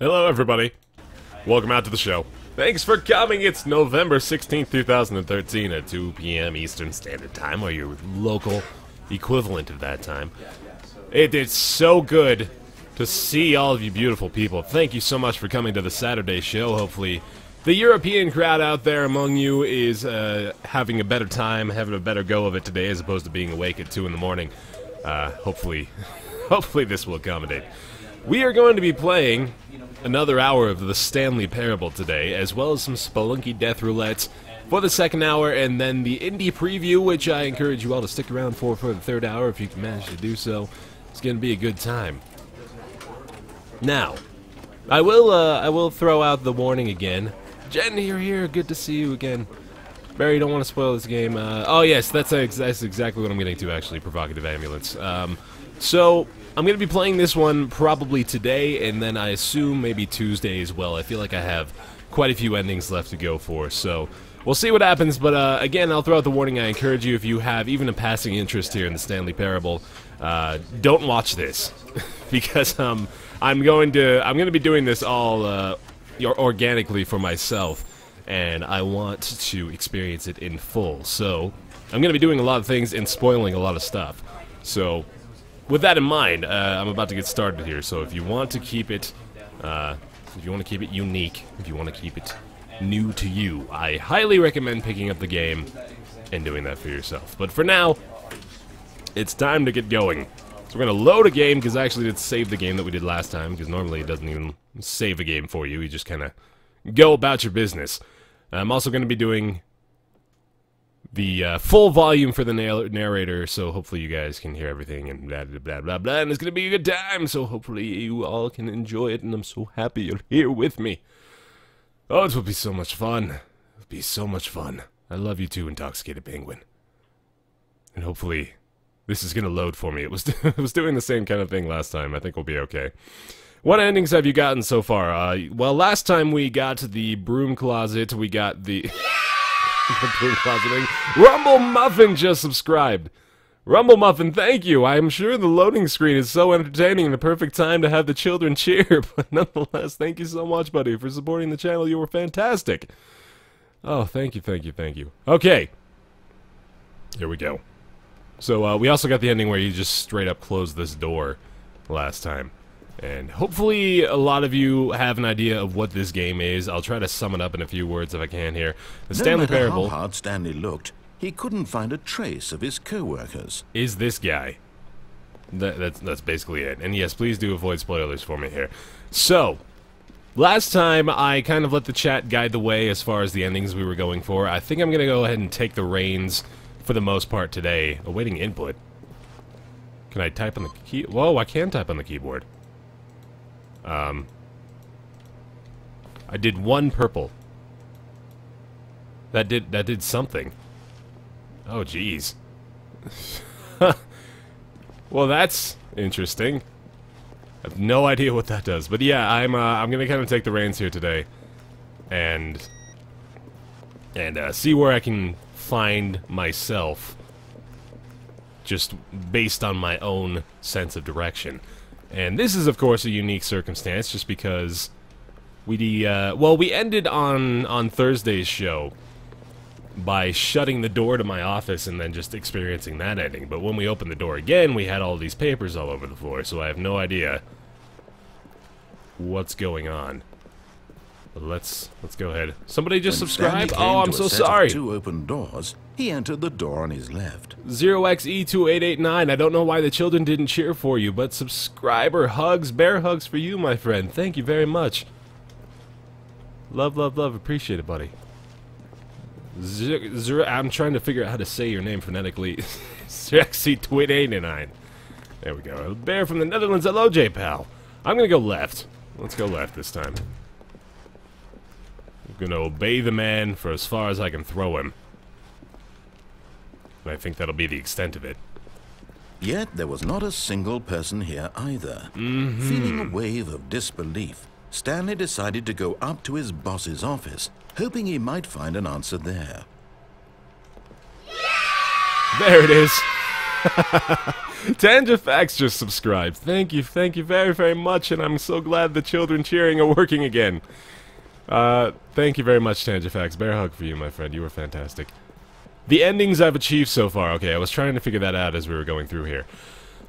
Hello everybody, welcome out to the show. Thanks for coming, it's November 16th, 2013 at 2 PM Eastern Standard Time, or your local equivalent of that time. It is so good to see all of you beautiful people. Thank you so much for coming to the Saturday show. Hopefully the European crowd out there among you is having a better time, having a better go of it today as opposed to being awake at 2 in the morning. Hopefully this will accommodate. We are going to be playing another hour of The Stanley Parable today, as well as some Spelunky Death Roulettes for the second hour, and then the indie preview, which I encourage you all to stick around for the third hour if you can manage to do so. It's going to be a good time. Now, I will throw out the warning again. Jen, you're here. Good to see you again. Barry, don't want to spoil this game. Oh yes, that's exactly what I'm getting to. Actually, provocative ambulance. So I'm going to be playing this one probably today, and then I assume maybe Tuesday as well. I feel like I have quite a few endings left to go for, so we'll see what happens. But again, I'll throw out the warning. I encourage you, if you have even a passing interest here in The Stanley Parable, don't watch this because I'm going to be doing this all organically for myself, and I want to experience it in full. So I'm going to be doing a lot of things and spoiling a lot of stuff. So with that in mind, I'm about to get started here, so if you want to keep it, unique, if you want to keep it new to you, I highly recommend picking up the game and doing that for yourself. But for now, it's time to get going. So we're going to load a game, because I actually did save the game that we did last time, because normally it doesn't even save a game for you, you just kind of go about your business. I'm also going to be doing the full volume for the narrator, so hopefully you guys can hear everything and blah blah blah blah blah, and it's gonna be a good time, so hopefully you all can enjoy it, and I'm so happy you're here with me. Oh, it will be so much fun. It'll be so much fun. I love you too, Intoxicated Penguin. And hopefully this is gonna load for me. It was doing the same kind of thing last time. I think we'll be okay. What endings have you gotten so far? Well, last time we got the broom closet, we got the Rumble Muffin just subscribed. Rumble Muffin, thank you. I am sure the loading screen is so entertaining and the perfect time to have the children cheer, but nonetheless, thank you so much, buddy, for supporting the channel. You were fantastic. Oh, thank you, thank you, thank you. Okay. Here we go. So, we also got the ending where you just straight up closed this door last time. And hopefully a lot of you have an idea of what this game is. I'll try to sum it up in a few words if I can here. The Stanley Parable. No matter how hard Stanley looked, he couldn't find a trace of his co-workers. Is this guy. That's basically it. And yes, please do avoid spoilers for me here. So, last time I kind of let the chat guide the way as far as the endings we were going for. I think I'm going to go ahead and take the reins for the most part today. Awaiting input. Can I type on the key? Whoa, I can type on the keyboard. I did one purple. That did something. Oh, jeez. Well, that's interesting. I have no idea what that does, but yeah, I'm gonna kind of take the reins here today, and see where I can find myself, just based on my own sense of direction. And this is, of course, a unique circumstance, just because we ended on Thursday's show by shutting the door to my office and then just experiencing that ending. But when we opened the door again, we had all these papers all over the floor, so I have no idea what's going on. But let's go ahead. Somebody just subscribe? Oh, I'm so sorry. Two open doors. He entered the door on his left. 0xe2889, I don't know why the children didn't cheer for you, but subscriber hugs, bear hugs for you, my friend. Thank you very much. Love, love, love. Appreciate it, buddy. I'm trying to figure out how to say your name phonetically. 0xe2889. There we go. Bear from the Netherlands. Hello, J-Pal. I'm gonna go left. Let's go left this time. I'm gonna obey the man for as far as I can throw him. I think that'll be the extent of it. Yet there was not a single person here either. Mm-hmm. Feeling a wave of disbelief, Stanley decided to go up to his boss's office, hoping he might find an answer there. Yeah! There it is. TangifX just subscribed. Thank you very, very much, and I'm so glad the children cheering are working again. Thank you very much, TangifX. Bear hug for you, my friend. You were fantastic. The endings I've achieved so far. Okay, I was trying to figure that out as we were going through here.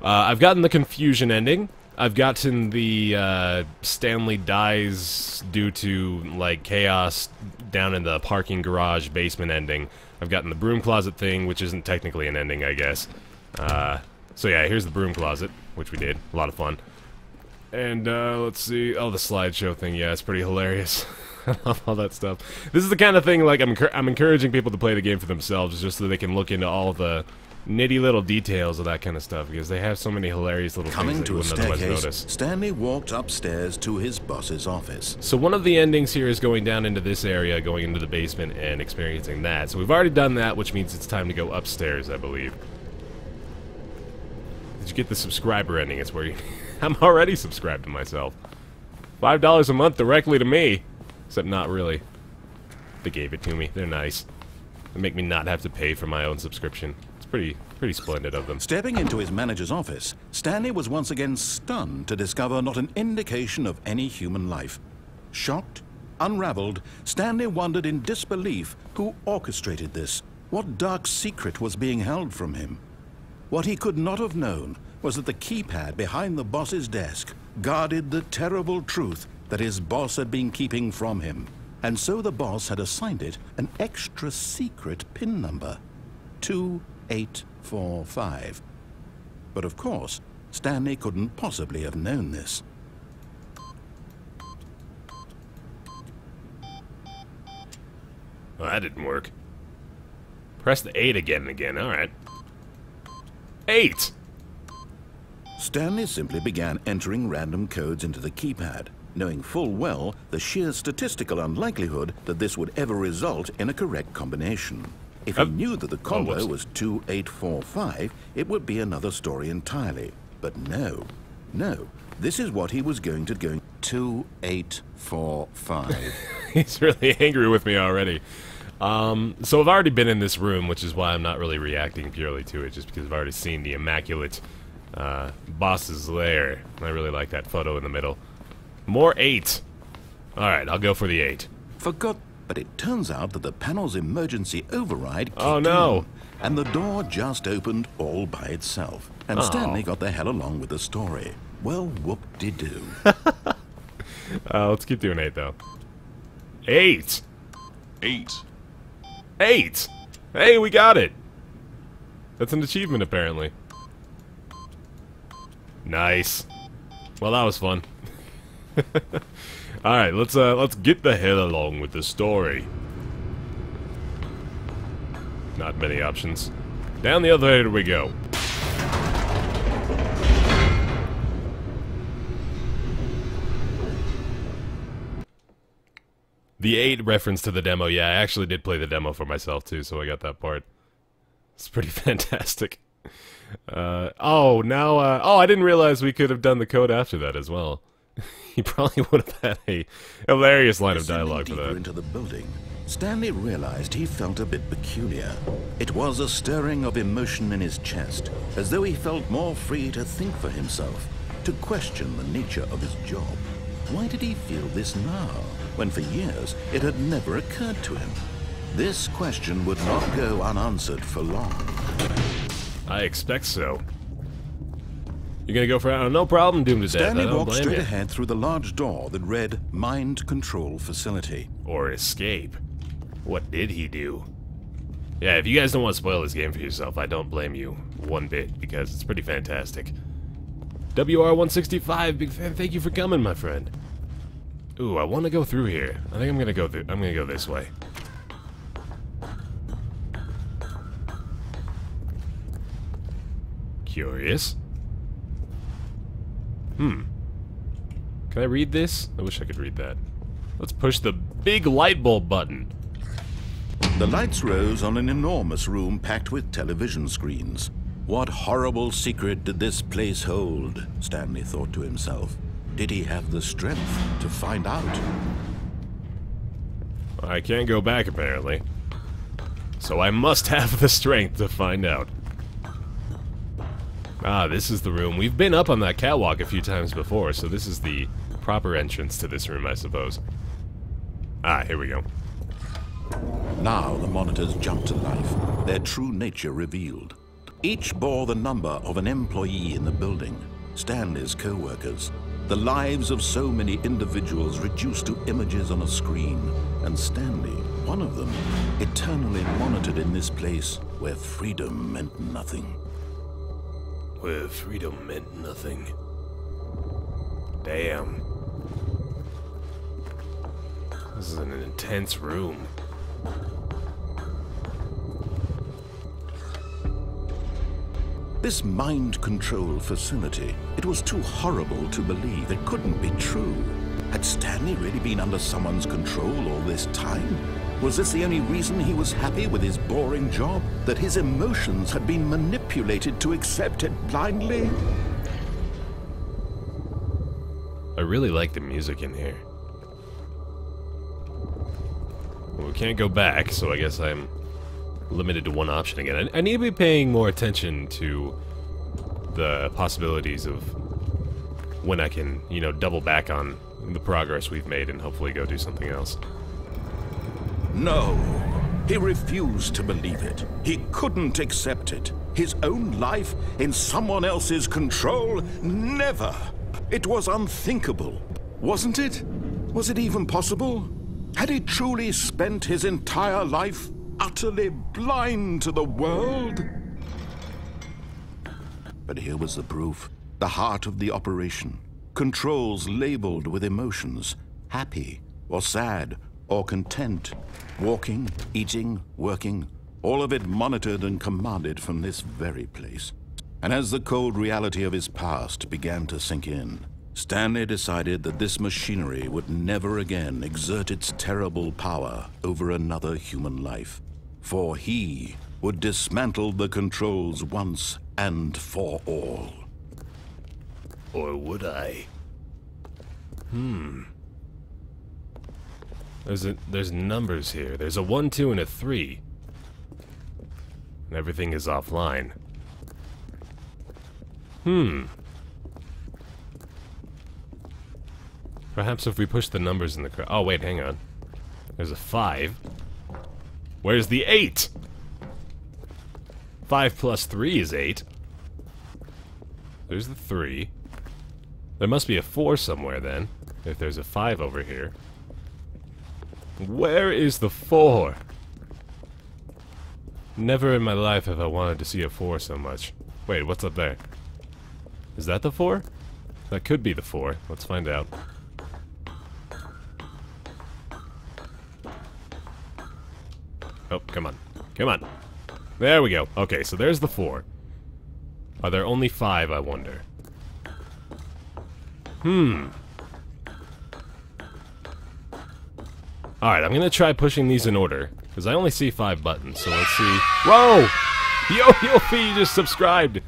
I've gotten the confusion ending. I've gotten the, Stanley dies due to, like, chaos down in the parking garage basement ending. I've gotten the broom closet thing, which isn't technically an ending, I guess. So yeah, here's the broom closet, which we did. A lot of fun. And, let's see. Oh, the slideshow thing, yeah, it's pretty hilarious. I love all that stuff. This is the kind of thing, like, I'm encouraging people to play the game for themselves, just so they can look into all the nitty little details of that kind of stuff, because they have so many hilarious little things that you wouldn't otherwise notice. Stanley walked upstairs to his boss's office. So one of the endings here is going down into this area, going into the basement and experiencing that. So we've already done that, which means it's time to go upstairs, I believe. Did you get the subscriber ending? It's where you... I'm already subscribed to myself. $5 a month directly to me. Except not really. They gave it to me. They're nice. They make me not have to pay for my own subscription. Pretty splendid of them. Stepping into his manager's office, Stanley was once again stunned to discover not an indication of any human life. Shocked, unraveled, Stanley wondered in disbelief who orchestrated this. What dark secret was being held from him? What he could not have known was that the keypad behind the boss's desk guarded the terrible truth that his boss had been keeping from him, and so the boss had assigned it an extra secret PIN number. 2845. But of course, Stanley couldn't possibly have known this. Well, that didn't work. Press the 8 again and again, alright. 8! Stanley simply began entering random codes into the keypad, knowing full well the sheer statistical unlikelihood that this would ever result in a correct combination. If he knew that the combo was 2845, it would be another story entirely. But no, no, this is what he was going to go 2845. He's really angry with me already. So I've already been in this room, which is why I'm not really reacting purely to it, just because I've already seen the immaculate boss's lair. I really like that photo in the middle. More 8. All right, I'll go for the 8. Forgot. But it turns out that the panel's emergency override kicked in, and the door just opened all by itself. And Stanley got the hell along with the story. Well, whoop-de-doo. Let's keep doing 8, though. 8! 8! 8! Hey, we got it! That's an achievement, apparently. Nice. Well, that was fun. All right, let's get the hell along with the story. Not many options. Down the elevator we go. The 8 reference to the demo. Yeah, I actually did play the demo for myself too, so I got that part. It's pretty fantastic. Oh, now I didn't realize we could have done the code after that as well. He probably would have had a hilarious line of dialogue for that. Into the building, Stanley realized he felt a bit peculiar. It was a stirring of emotion in his chest, as though he felt more free to think for himself, to question the nature of his job. Why did he feel this now, when for years it had never occurred to him? This question would not go unanswered for long. I expect so. You're gonna go for it? No problem, doomed to death. Stanley walked straight ahead through the large door that read Mind Control Facility. Or escape. What did he do? Yeah, if you guys don't want to spoil this game for yourself, I don't blame you one bit, because it's pretty fantastic. WR165, big fan, thank you for coming, my friend. Ooh, I want to go through here. I think I'm gonna go through. I'm gonna go this way. Curious. Hmm. Can I read this? I wish I could read that. Let's push the big light bulb button. The lights rose on an enormous room packed with television screens. What horrible secret did this place hold? Stanley thought to himself. Did he have the strength to find out? I can't go back, apparently. So I must have the strength to find out. Ah, this is the room. We've been up on that catwalk a few times before, so this is the proper entrance to this room, I suppose. Ah, here we go. Now the monitors jumped to life, their true nature revealed. Each bore the number of an employee in the building, Stanley's co-workers. The lives of so many individuals reduced to images on a screen, and Stanley, one of them, eternally monitored in this place where freedom meant nothing. Where freedom meant nothing. Damn. This is an intense room. This mind control facility, it was too horrible to believe. It couldn't be true. Had Stanley really been under someone's control all this time? Was this the only reason he was happy with his boring job? That his emotions had been manipulated to accept it blindly? I really like the music in here. Well, we can't go back, so I guess I'm limited to one option again. I need to be paying more attention to the possibilities of when I can, you know, double back on the progress we've made and hopefully go do something else. No, he refused to believe it. He couldn't accept it. His own life in someone else's control? Never! It was unthinkable, wasn't it? Was it even possible? Had he truly spent his entire life utterly blind to the world? But here was the proof, the heart of the operation. Controls labeled with emotions, happy or sad or content. Walking, eating, working, all of it monitored and commanded from this very place. And as the cold reality of his past began to sink in, Stanley decided that this machinery would never again exert its terrible power over another human life. For he would dismantle the controls once and for all. Or would I? There's numbers here. There's a 1, 2, and a 3. And everything is offline. Perhaps if we push the numbers in the crowd. Oh, wait, hang on. There's a 5. Where's the 8? 5 plus 3 is 8. There's the 3. There must be a 4 somewhere, then, if there's a 5 over here. Where is the 4? Never in my life have I wanted to see a 4 so much. Wait, what's up there? Is that the 4? That could be the 4. Let's find out. Oh, come on. Come on. There we go. Okay, so there's the 4. Are there only 5, I wonder? Alright, I'm gonna try pushing these in order, because I only see 5 buttons, so let's see... Whoa! Yo Fee just subscribed!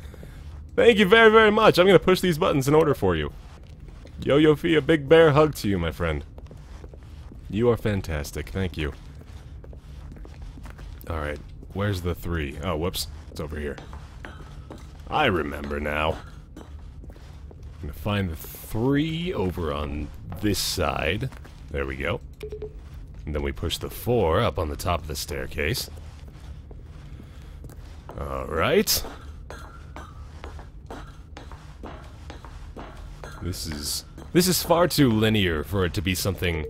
Thank you very, very much! I'm gonna push these buttons in order for you. Yo Fee, a big bear hug to you, my friend. You are fantastic, thank you. Alright, where's the 3? Oh, whoops, it's over here. I remember now. I'm gonna find the 3 over on this side. There we go. And then we push the 4 up on the top of the staircase. Alright. This is far too linear for it to be something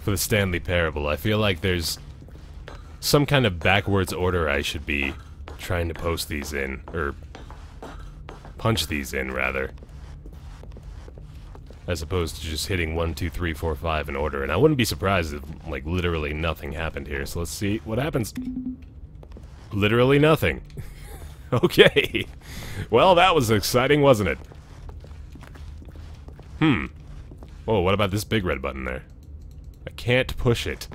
for the Stanley Parable. I feel like there's some kind of backwards order I should be trying to post these in, or punch these in, rather. As opposed to just hitting 1, 2, 3, 4, 5 in order. And I wouldn't be surprised if, like, literally nothing happened here. So let's see what happens. Literally nothing. Okay. Well, that was exciting, wasn't it? Oh, what about this big red button there? I can't push it.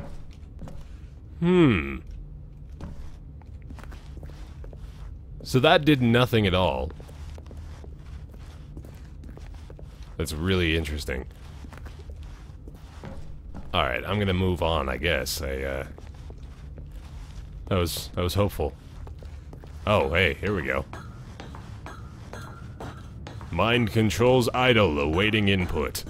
So that did nothing at all. That's really interesting. Alright, I'm gonna move on, I guess. I was hopeful. Oh, hey, here we go. Mind controls idle, awaiting input.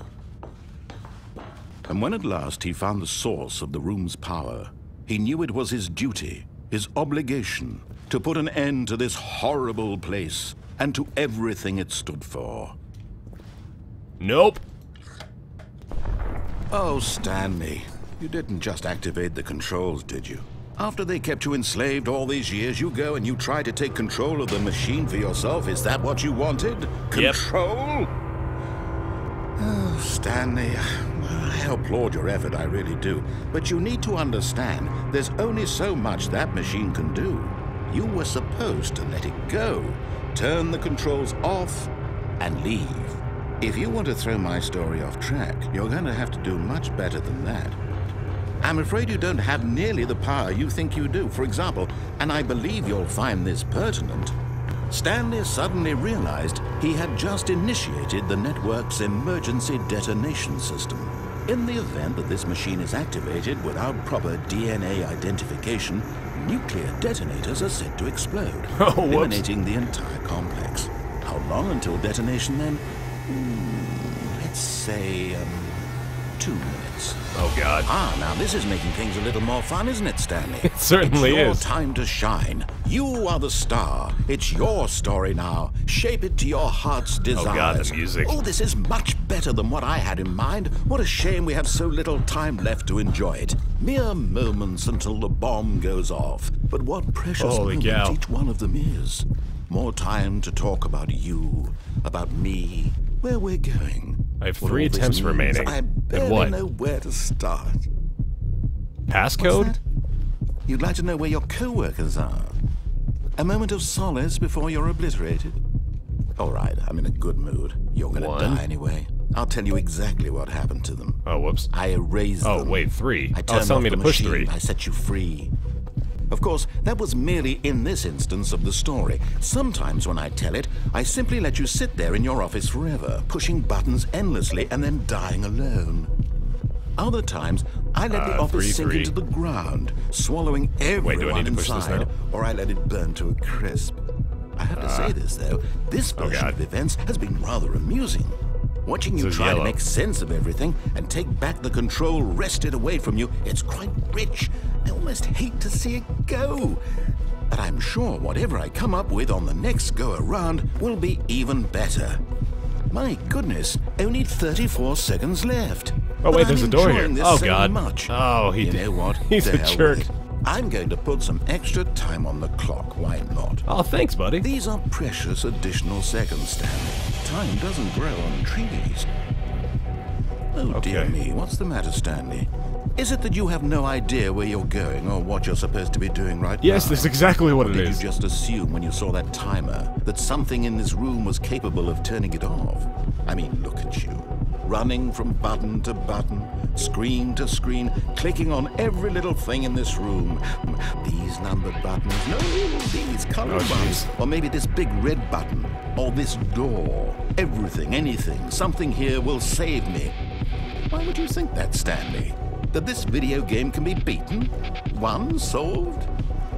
And when at last he found the source of the room's power, he knew it was his duty, his obligation, to put an end to this horrible place and to everything it stood for. Nope. Oh, Stanley, you didn't just activate the controls, did you? After they kept you enslaved all these years, you go and you try to take control of the machine for yourself. Is that what you wanted? Control? Yep. Oh, Stanley, I applaud your effort, I really do. But you need to understand, there's only so much that machine can do. You were supposed to let it go, turn the controls off, and leave. If you want to throw my story off track, you're going to have to do much better than that. I'm afraid you don't have nearly the power you think you do. For example, and I believe you'll find this pertinent, Stanley suddenly realized he had just initiated the network's emergency detonation system. In the event that this machine is activated without proper DNA identification, nuclear detonators are set to explode, eliminating the entire complex. How long until detonation then? Let's say 2 minutes. Oh God! Ah, now this is making things a little more fun, isn't it, Stanley? It certainly is. It's your time to shine. You are the star. It's your story now. Shape it to your heart's desire. Oh God, the music! Oh, this is much better than what I had in mind. What a shame we have so little time left to enjoy it. Mere moments until the bomb goes off. But what precious moment each one of them is. More time to talk about you, about me. Where we're going. I have 3 attempts remaining. I barely know where to start. Passcode? You'd like to know where your co-workers are. A moment of solace before you're obliterated. All right, I'm in a good mood. You're gonna die anyway. I'll tell you exactly what happened to them. Oh, whoops. I erased them. Oh, wait, 3. I turned off the machine. I set you free. Of course, that was merely in this instance of the story. Sometimes when I tell it, I simply let you sit there in your office forever, pushing buttons endlessly and then dying alone. Other times, I let the office sink into the ground, swallowing everyone inside, or I let it burn to a crisp. I have to say this, though. This version of events has been rather amusing. Watching you try to make sense of everything and take back the control wrested away from you, it's quite rich. I almost hate to see it go. But I'm sure whatever I come up with on the next go-around will be even better. My goodness, only 34 seconds left. Oh, wait, there's a door here. Oh, God. Oh, he did. You know what? He's a jerk. I'm going to put some extra time on the clock, why not? Oh, thanks, buddy. These are precious additional seconds, Stanley. Time doesn't grow on trees. Oh, dear me, what's the matter, Stanley? Is it that you have no idea where you're going or what you're supposed to be doing right now? Yes, that's exactly what it is. Or did you just assume when you saw that timer that something in this room was capable of turning it off? I mean, look at you. Running from button to button, screen to screen, clicking on every little thing in this room. These numbered buttons, no, these colored buttons, or maybe this big red button, or this door. Everything, anything, something here will save me. Why would you think that, Stanley? That this video game can be beaten? Won? Solved?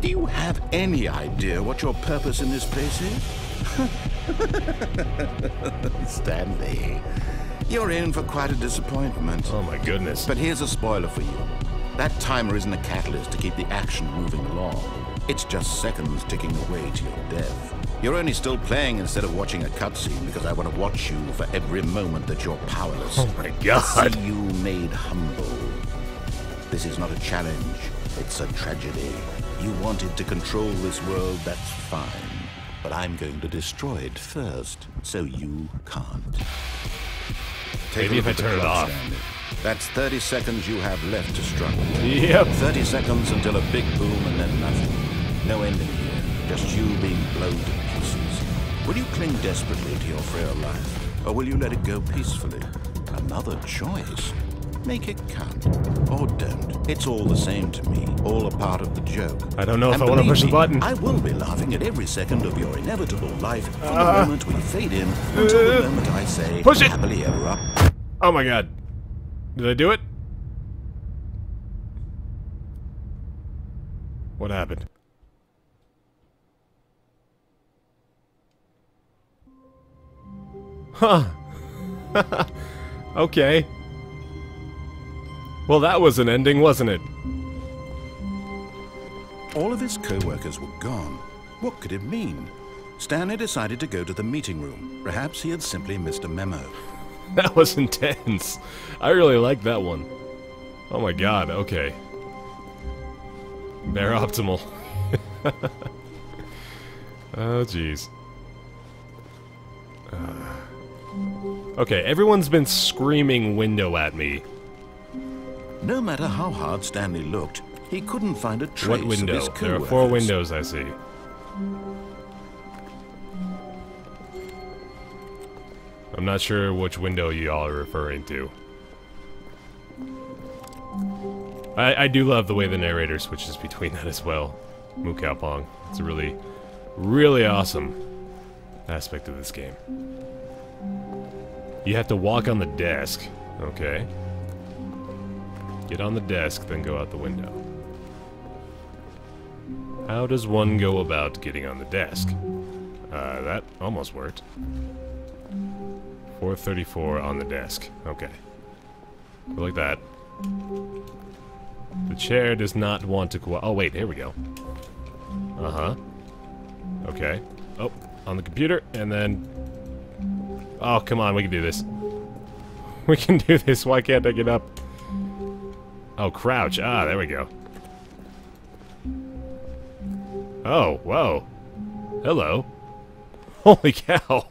Do you have any idea what your purpose in this place is? Stanley. You're in for quite a disappointment. Oh my goodness. But here's a spoiler for you. That timer isn't a catalyst to keep the action moving along. It's just seconds ticking away to your death. You're only still playing instead of watching a cutscene because I want to watch you for every moment that you're powerless. Oh my God. See you made humble. This is not a challenge. It's a tragedy. You wanted to control this world, that's fine. But I'm going to destroy it first, so you can't. Maybe if I turn it off. That's 30 seconds you have left to struggle. Yep. 30 seconds until a big boom and then nothing. No ending here. Just you being blown to pieces. Will you cling desperately to your frail life? Or will you let it go peacefully? Another choice. Make it count. Or don't. It's all the same to me. All a part of the joke. I don't know if I want to push the button. I will be laughing at every second of your inevitable life from the moment we fade in until the moment I say push it. Happily ever up. Oh my God. Did I do it? What happened? Huh. Okay. Well, that was an ending, wasn't it? All of his co-workers were gone. What could it mean? Stanley decided to go to the meeting room. Perhaps he had simply missed a memo. That was intense. I really liked that one. Oh my god, okay. Bare optimal. Oh, jeez. Okay, everyone's been screaming window at me. No matter how hard Stanley looked, he couldn't find a trace of his co-workers. What window? There are 4 windows, I see. I'm not sure which window you all are referring to. I do love the way the narrator switches between that as well. Mu Kao Pong. It's a really, really awesome aspect of this game. You have to walk on the desk. Okay. Get on the desk, then go out the window. How does one go about getting on the desk? That almost worked. 434 on the desk. Okay. Go like that. The chair does not want to go. Oh, wait, here we go. Uh-huh. Okay. Oh, on the computer, and then... Oh, come on, we can do this. We can do this, why can't I get up? Oh, crouch. Ah, there we go. Oh, whoa. Hello. Holy cow.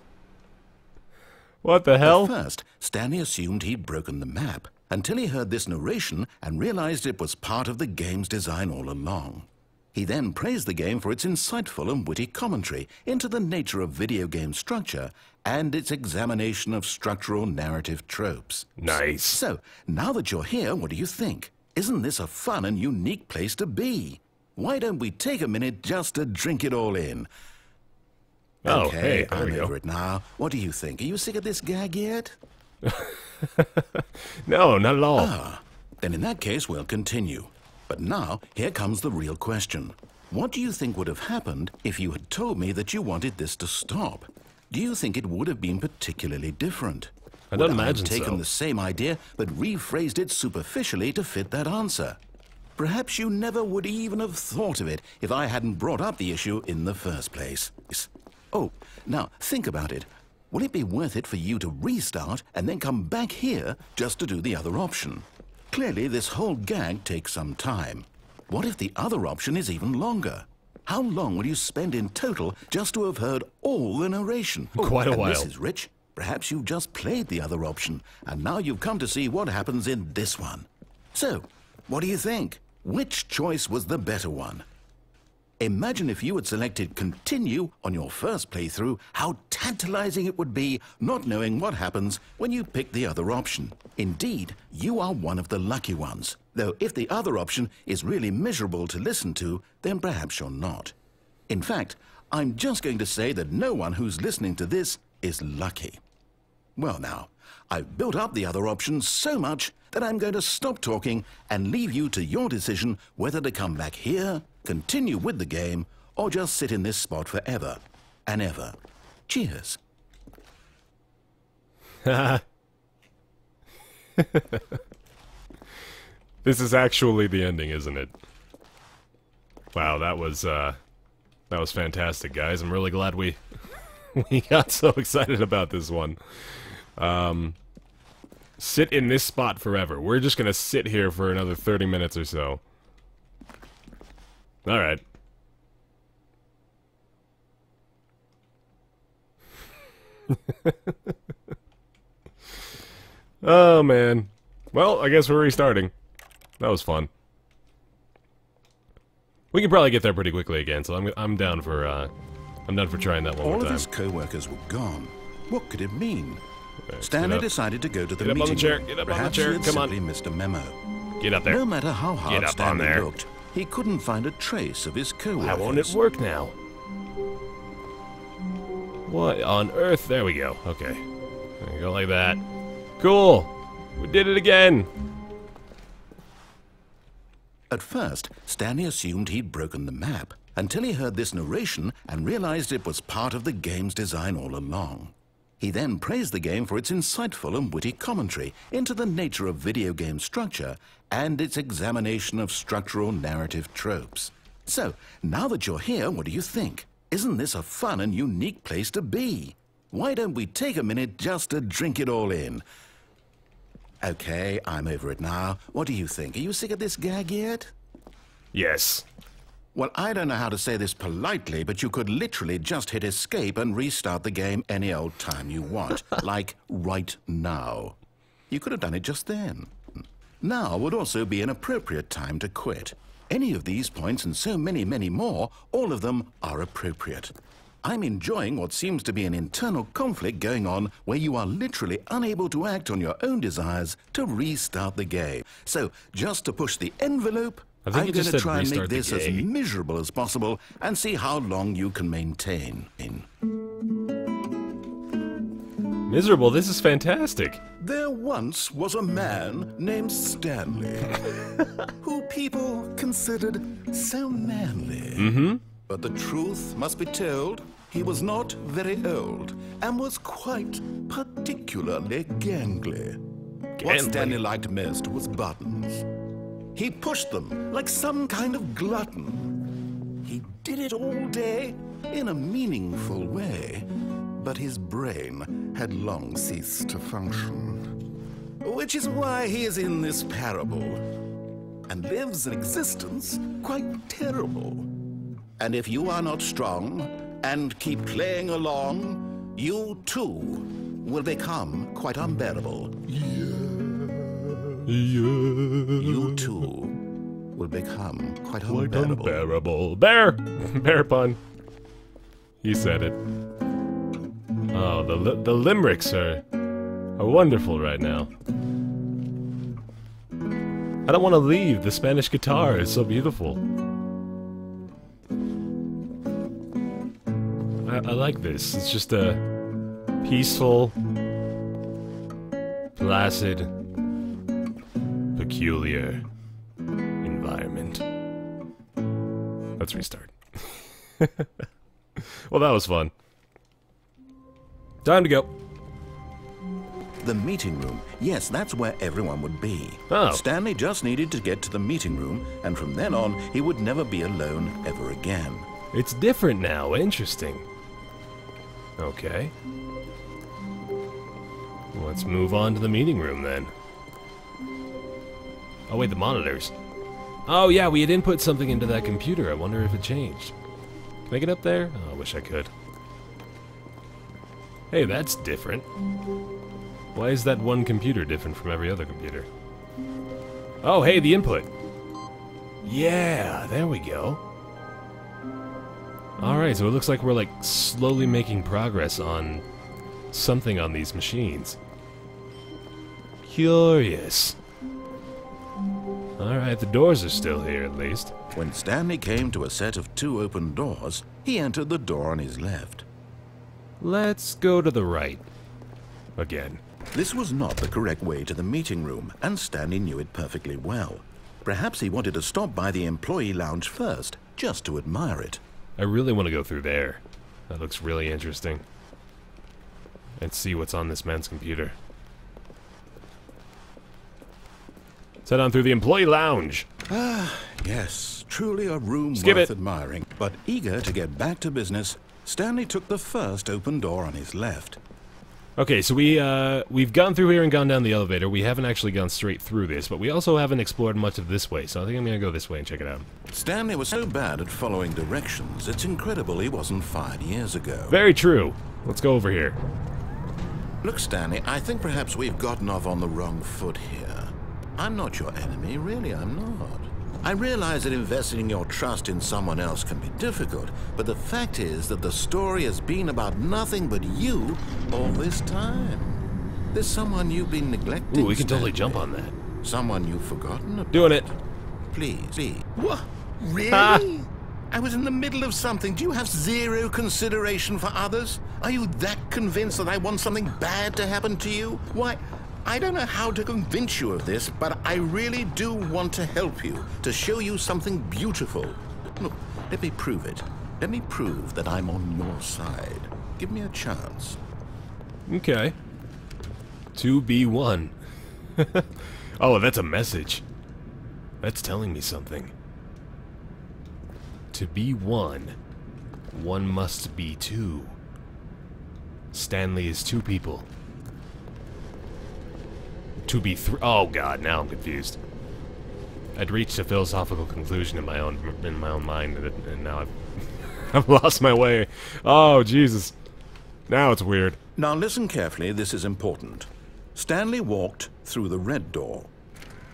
What the hell? At first, Stanley assumed he'd broken the map, until he heard this narration and realized it was part of the game's design all along. He then praised the game for its insightful and witty commentary into the nature of video game structure and its examination of structural narrative tropes. Nice. So, now that you're here, what do you think? Isn't this a fun and unique place to be? Why don't we take a minute just to drink it all in? Oh, okay, hey, I'm over it now. What do you think? Are you sick of this gag yet? No, not at all. Ah, then in that case, we'll continue. But now, here comes the real question. What do you think would have happened if you had told me that you wanted this to stop? Do you think it would have been particularly different? I don't imagine so. Would I have taken the same idea but rephrased it superficially to fit that answer? Perhaps you never would even have thought of it if I hadn't brought up the issue in the first place. Oh, now, think about it. Will it be worth it for you to restart and then come back here just to do the other option? Clearly, this whole gag takes some time. What if the other option is even longer? How long will you spend in total just to have heard all the narration? Quite a while. This is rich. Perhaps you've just played the other option, and now you've come to see what happens in this one. So, what do you think? Which choice was the better one? Imagine if you had selected continue on your first playthrough, how tantalizing it would be not knowing what happens when you pick the other option. Indeed, you are one of the lucky ones, though if the other option is really miserable to listen to, then perhaps you're not. In fact, I'm just going to say that no one who's listening to this is lucky. Well now, I've built up the other option so much that I'm going to stop talking and leave you to your decision whether to come back here, continue with the game, or just sit in this spot forever and ever. Cheers. This is actually the ending, isn't it? Wow, that was fantastic, guys. I'm really glad we got so excited about this one. Sit in this spot forever. We're just gonna sit here for another 30 minutes or so. All right. Oh, man. Well, I guess we're restarting. That was fun. We can probably get there pretty quickly again, so I'm down for trying that one more time. All of his co-workers were gone. What could it mean? Right, Stanley decided to go to the meeting. Get up on the chair. Get up on the chair. Come on. Perhaps he had simply missed a memo. Get up there. No matter how hard Stanley looked, he couldn't find a trace of his co-workers. How won't it work now? What on earth? There we go. Okay. There we go, like that. Cool! We did it again! At first, Stanley assumed he'd broken the map, until he heard this narration and realized it was part of the game's design all along. He then praised the game for its insightful and witty commentary into the nature of video game structure and its examination of structural narrative tropes. So, now that you're here, what do you think? Isn't this a fun and unique place to be? Why don't we take a minute just to drink it all in? Okay, I'm over it now. What do you think? Are you sick of this gag yet? Yes. Well, I don't know how to say this politely, but you could literally just hit escape and restart the game any old time you want. Like, right now. You could have done it just then. Now would also be an appropriate time to quit. Any of these points and so many, many more, all of them are appropriate. I'm enjoying what seems to be an internal conflict going on where you are literally unable to act on your own desires to restart the game. So, just to push the envelope, I'm going to try and make this as miserable as possible and see how long you can maintain. Miserable? This is fantastic. There once was a man named Stanley, who people considered so manly. Mm-hmm. But the truth must be told, he was not very old and was quite particularly gangly. What Stanley liked most was buttons. He pushed them like some kind of glutton. He did it all day in a meaningful way, but his brain had long ceased to function. Which is why he is in this parable and lives an existence quite terrible. And if you are not strong and keep playing along, you too will become quite unbearable. You too will become quite unbearable. Bear! Bear pun. He said it. Oh, the limericks are wonderful right now. I don't want to leave. The Spanish guitar is so beautiful. I like this. It's just a peaceful, placid, peculiar environment. Let's restart. Well, that was fun. Time to go. The meeting room. Yes, that's where everyone would be. Oh. Stanley just needed to get to the meeting room, and from then on, he would never be alone ever again. It's different now. Interesting. Okay. Let's move on to the meeting room then. Oh wait, the monitors. Oh yeah, we had input something into that computer. I wonder if it changed. Can I get up there? Oh, I wish I could. Hey, that's different. Why is that one computer different from every other computer? Oh, hey, the input. Yeah, there we go. Alright, so it looks like we're like slowly making progress on something on these machines. Curious. Alright, the doors are still here, at least. When Stanley came to a set of two open doors, he entered the door on his left. Let's go to the right. Again. This was not the correct way to the meeting room, and Stanley knew it perfectly well. Perhaps he wanted to stop by the employee lounge first, just to admire it. I really want to go through there. That looks really interesting. And see what's on this man's computer. Set on through the employee lounge. Ah, yes, truly a room worth admiring. But eager to get back to business, Stanley took the first open door on his left. Okay, so we've gone through here and gone down the elevator. We haven't actually gone straight through this, but we also haven't explored much of this way, so I think I'm gonna go this way and check it out. Stanley was so bad at following directions, it's incredible he wasn't 5 years ago. Very true. Let's go over here. Look, Stanley, I think perhaps we've gotten off on the wrong foot here. I'm not your enemy, really, I'm not. I realize that investing your trust in someone else can be difficult, but the fact is that the story has been about nothing but you all this time. There's someone you've been neglecting. Ooh, we can totally jump on that. Someone you've forgotten about. Doing it. Please, please. What? Really? I was in the middle of something. Do you have zero consideration for others? Are you that convinced that I want something bad to happen to you? Why? I don't know how to convince you of this, but I really do want to help you, to show you something beautiful. Look, let me prove it. Let me prove that I'm on your side. Give me a chance. Okay. 2B1. Oh, that's a message. That's telling me something. To be one, one must be two. Stanley is two people. To be three. Oh God, now I'm confused. I'd reached a philosophical conclusion in my own mind, and now I've I've lost my way. Oh Jesus! Now it's weird. Now listen carefully. This is important. Stanley walked through the red door.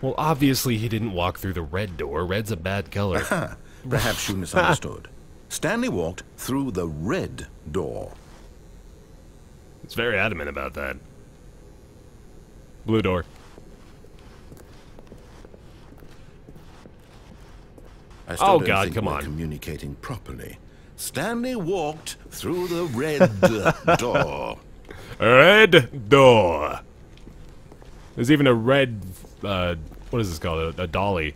Well, obviously he didn't walk through the red door. Red's a bad color. Aha. Perhaps you misunderstood. Stanley walked through the red door. It's very adamant about that. Blue door. I still don't think we're communicating properly. Stanley walked through the red door. Red door. There's even a red, what is this called? A dolly.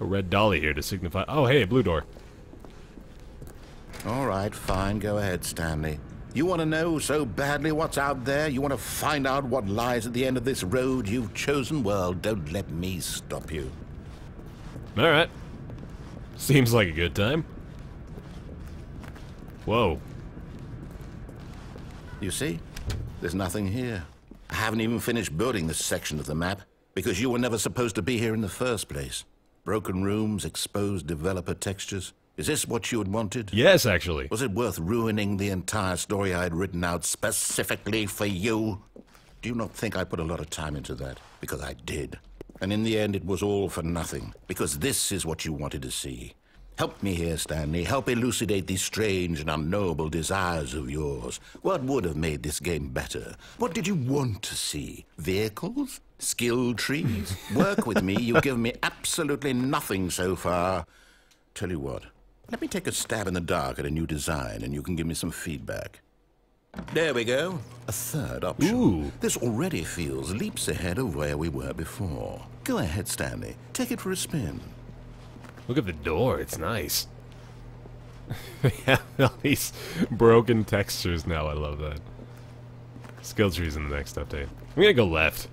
A red dolly here to signify. Oh, hey, a blue door. All right, fine. Go ahead, Stanley. You want to know so badly what's out there? You want to find out what lies at the end of this road you've chosen? Well, don't let me stop you. All right. Seems like a good time. Whoa. You see? There's nothing here. I haven't even finished building this section of the map because you were never supposed to be here in the first place. Broken rooms, exposed developer textures. Is this what you had wanted? Yes, actually. Was it worth ruining the entire story I had written out specifically for you? Do you not think I put a lot of time into that? Because I did. And in the end, it was all for nothing. Because this is what you wanted to see. Help me here, Stanley. Help elucidate these strange and unknowable desires of yours. What would have made this game better? What did you want to see? Vehicles? Skill trees? Work with me. You've given me absolutely nothing so far. Tell you what. Let me take a stab in the dark at a new design, and you can give me some feedback. There we go. A third option. Ooh. This already feels leaps ahead of where we were before. Go ahead, Stanley. Take it for a spin. Look at the door, it's nice. They have all these broken textures now, I love that. Skill trees in the next update. I'm gonna go left.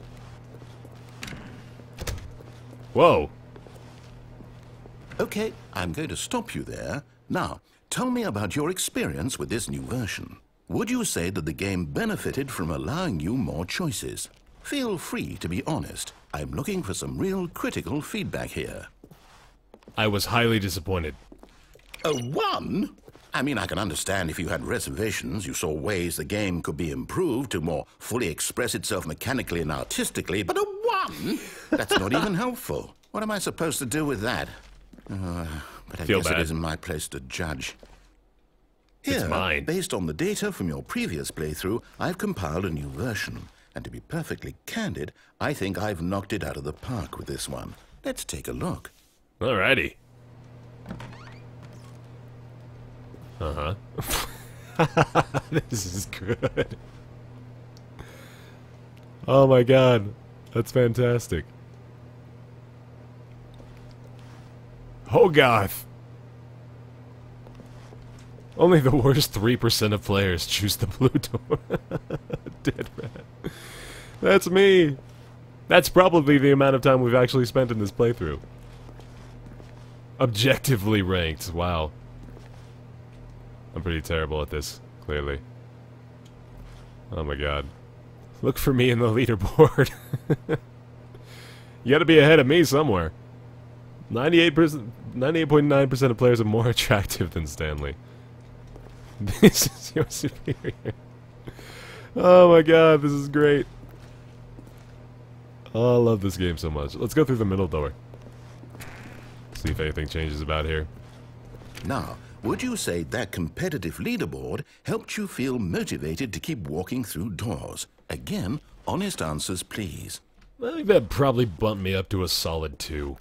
Whoa. Okay, I'm going to stop you there. Now, tell me about your experience with this new version. Would you say that the game benefited from allowing you more choices? Feel free to be honest. I'm looking for some real critical feedback here. I was highly disappointed. A one? I mean, I can understand if you had reservations, you saw ways the game could be improved to more fully express itself mechanically and artistically, but a one? That's not even helpful. What am I supposed to do with that? But I guess it isn't my place to judge. It's mine. Based on the data from your previous playthrough, I've compiled a new version. And to be perfectly candid, I think I've knocked it out of the park with this one. Let's take a look. Alrighty. Uh-huh. This is good. Oh my God. That's fantastic. Hogarth. Only the worst 3% of players choose the blue door. Dead rat. That's me. That's probably the amount of time we've actually spent in this playthrough. Objectively ranked, wow. I'm pretty terrible at this, clearly. Oh my God. Look for me in the leaderboard. You gotta be ahead of me somewhere. 98.9% of players are more attractive than Stanley. This is your superior. Oh my God, this is great. Oh, I love this game so much. Let's go through the middle door. See if anything changes about here. Now, would you say that competitive leaderboard helped you feel motivated to keep walking through doors? Again, honest answers, please. I think that probably bumped me up to a solid 2.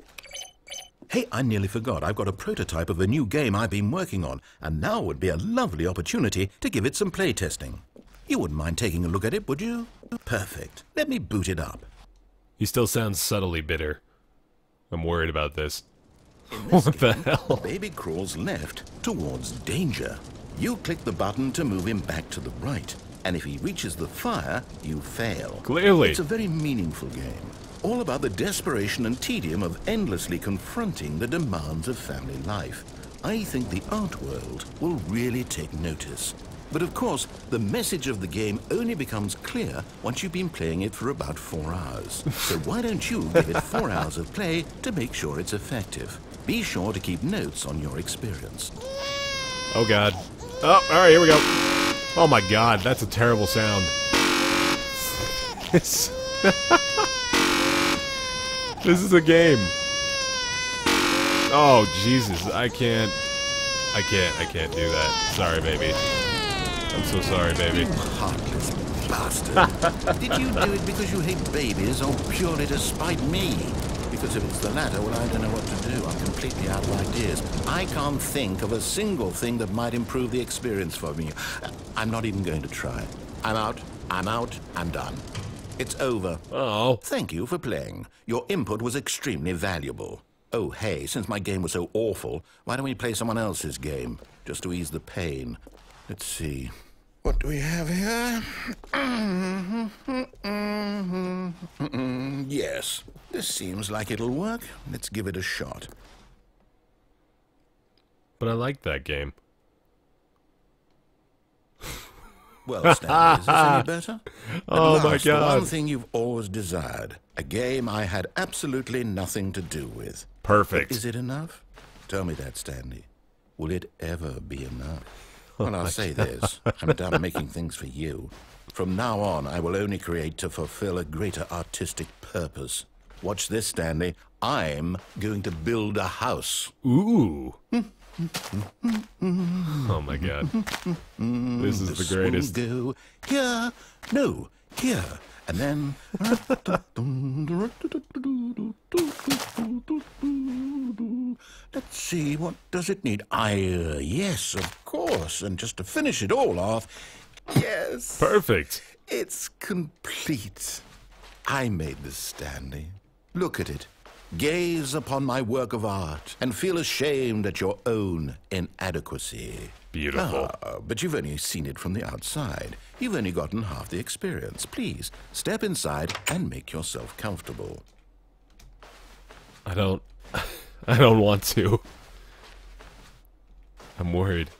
Hey, I nearly forgot. I've got a prototype of a new game I've been working on, and now would be a lovely opportunity to give it some playtesting. You wouldn't mind taking a look at it, would you? Perfect. Let me boot it up. He still sounds subtly bitter. I'm worried about this. What the hell? The baby crawls left towards danger. You click the button to move him back to the right. and if he reaches the fire, you fail. Clearly. It's a very meaningful game, all about the desperation and tedium of endlessly confronting the demands of family life. I think the art world will really take notice. But of course, the message of the game only becomes clear once you've been playing it for about 4 hours. So why don't you give it 4 hours of play to make sure it's effective? Be sure to keep notes on your experience. Oh god. Oh, alright, here we go. Oh my god, that's a terrible sound. This is a game. Oh, Jesus, I can't do that. Sorry, baby. I'm so sorry, baby. You heartless bastard. Did you do it because you hate babies or purely to spite me? Because if it's the latter, well, I don't know what to do. I'm completely out of ideas. I can't think of a single thing that might improve the experience for me. I'm not even going to try. I'm out. I'm done. It's over. Oh. Thank you for playing. Your input was extremely valuable. Oh, hey, since my game was so awful, why don't we play someone else's game? Just to ease the pain. Let's see. What do we have here? Yes, this seems like it'll work. Let's give it a shot. But I like that game. Well, Stanley, is this any better? Oh my God! One thing you've always desired. A game I had absolutely nothing to do with. Perfect. But is it enough? Tell me that, Stanley. Will it ever be enough? Well, I'll say this. I'm done making things for you. From now on, I will only create to fulfill a greater artistic purpose. Watch this, Stanley. I'm going to build a house. Ooh. Oh, my God. This is the greatest. Go here. No, here. And then... Let's see, what does it need? Yes, of course. And just to finish it all off... Yes. Perfect. It's complete. I made this, Stanley. Look at it. Gaze upon my work of art and feel ashamed at your own inadequacy. Beautiful. Ah, but you've only seen it from the outside. You've only gotten half the experience. Please, step inside and make yourself comfortable. I don't want to. I'm worried.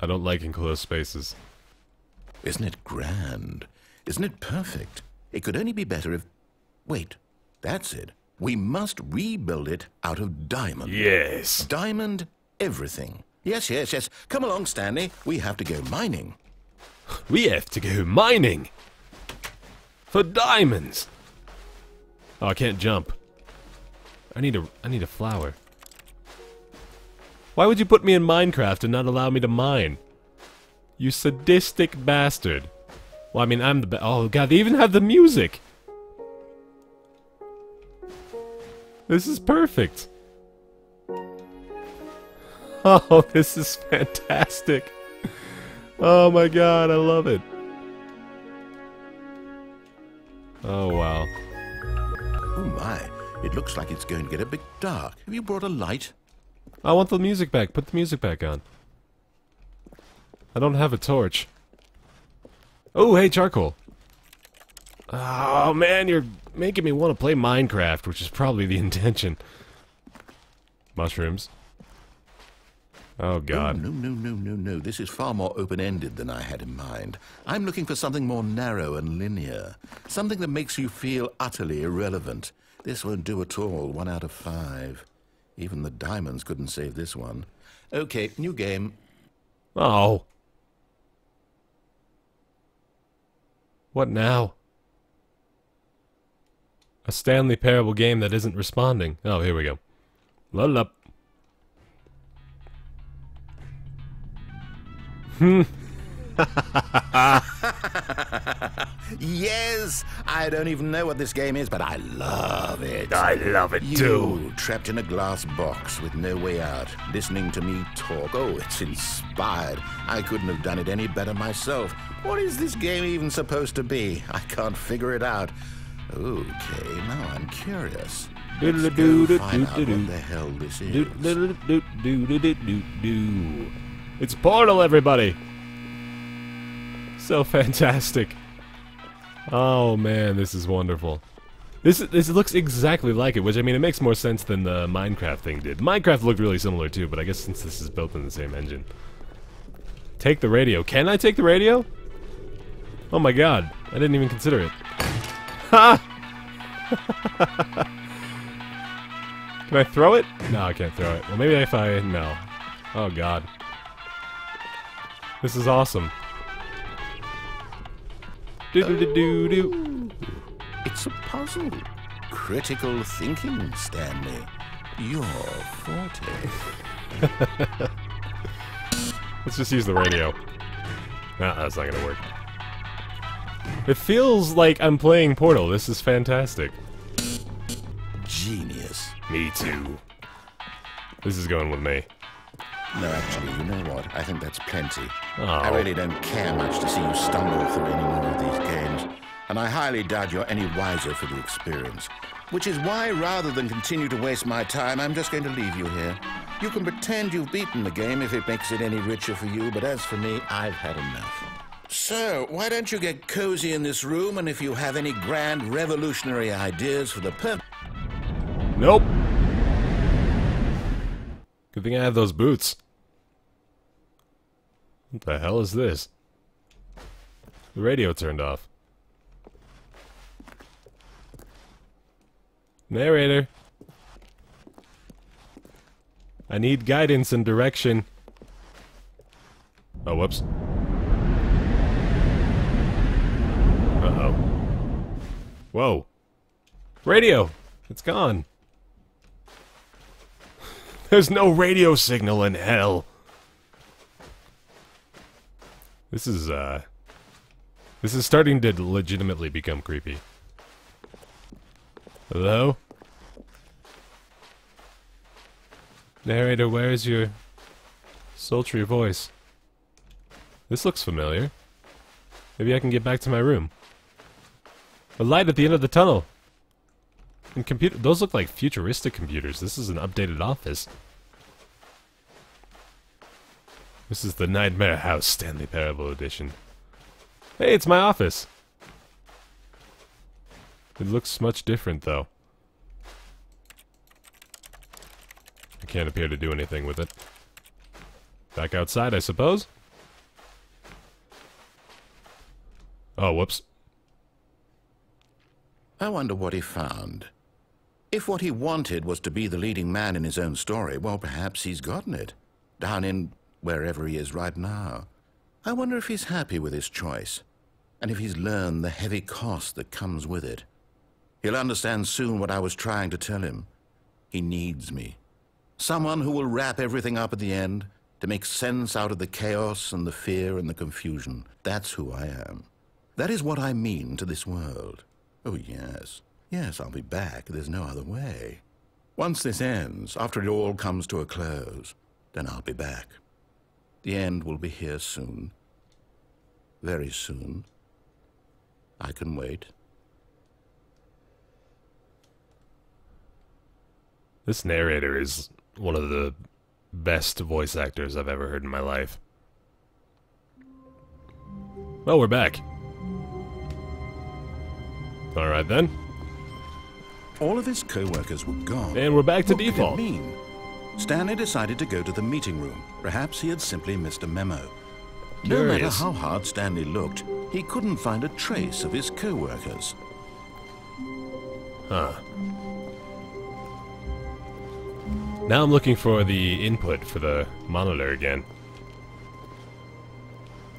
I don't like enclosed spaces. Isn't it grand? Isn't it perfect? It could only be better if... Wait. That's it. We must rebuild it out of diamond. Yes. Diamond everything. Yes. Come along, Stanley. We have to go mining. We have to go mining. For diamonds. Oh, I can't jump. I need a flower. Why would you put me in Minecraft and not allow me to mine? You sadistic bastard. Well, I mean, I'm the best. Oh, God, they even have the music. This is perfect. Oh, this is fantastic. Oh, my God, I love it. Oh, wow. Oh, my. It looks like it's going to get a bit dark. Have you brought a light? I want the music back. Put the music back on. I don't have a torch. Oh, hey, charcoal. Oh, man, you're making me want to play Minecraft, which is probably the intention. Mushrooms. Oh, God. Oh, no. This is far more open-ended than I had in mind. I'm looking for something more narrow and linear. Something that makes you feel utterly irrelevant. This won't do at all. 1 out of 5. Even the diamonds couldn't save this one. Okay, new game. Oh. What now? A Stanley Parable game that isn't responding. Oh, here we go. Load up. Hmm. Yes, I don't even know what this game is, but I love it. I love it too. Trapped in a glass box with no way out, listening to me talk. Oh, it's inspired. I couldn't have done it any better myself. What is this game even supposed to be? I can't figure it out. Okay, now I'm curious. Let's go find out what the hell this is. It's Portal, everybody. So fantastic. Oh man, this is wonderful. This looks exactly like it, which, I mean, it makes more sense than the Minecraft thing did. Minecraft looked really similar too, but I guess since this is built in the same engine. Take the radio. Can I take the radio? Oh my god, I didn't even consider it. Ha! Can I throw it? No, I can't throw it. Well, maybe if I... no. Oh god. This is awesome. Do-do-do-do-do. It's a puzzle. Critical thinking, Stanley. Your forte. Let's just use the radio. Nah, that's not gonna work. It feels like I'm playing Portal. This is fantastic. Genius. Me too. This is going with me. No, actually, you know what? I think that's plenty. Oh. I really don't care much to see you stumble through any more of these games. And I highly doubt you're any wiser for the experience. Which is why, rather than continue to waste my time, I'm just going to leave you here. You can pretend you've beaten the game if it makes it any richer for you, but as for me, I've had enough. So, why don't you get cozy in this room, and if you have any grand revolutionary ideas for the purpose... Nope. Good thing I have those boots. What the hell is this? The radio turned off. Narrator. I need guidance and direction. Oh, whoops. Uh-oh. Whoa. Radio! It's gone. There's no radio signal in hell. This is starting to legitimately become creepy. Hello? Narrator, where is your sultry voice? This looks familiar. Maybe I can get back to my room. A light at the end of the tunnel! And those look like futuristic computers. This is an updated office. This is the Nightmare House Stanley Parable Edition. Hey, it's my office! It looks much different, though. I can't appear to do anything with it. Back outside, I suppose? Oh, whoops. I wonder what he found. If what he wanted was to be the leading man in his own story, well, perhaps he's gotten it. Down in wherever he is right now. I wonder if he's happy with his choice, and if he's learned the heavy cost that comes with it. He'll understand soon what I was trying to tell him. He needs me. Someone who will wrap everything up at the end, to make sense out of the chaos and the fear and the confusion. That's who I am. That is what I mean to this world. Oh, yes. Yes, I'll be back. There's no other way. Once this ends, after it all comes to a close, then I'll be back. The end will be here soon. Very soon. I can wait. This narrator is one of the best voice actors I've ever heard in my life. Well, we're back. Alright then. All of his co-workers were gone. And we're back to default. What did it mean? Stanley decided to go to the meeting room. Perhaps he had simply missed a memo. No matter how hard Stanley looked, he couldn't find a trace of his co-workers. Huh. Now I'm looking for the input for the monitor again.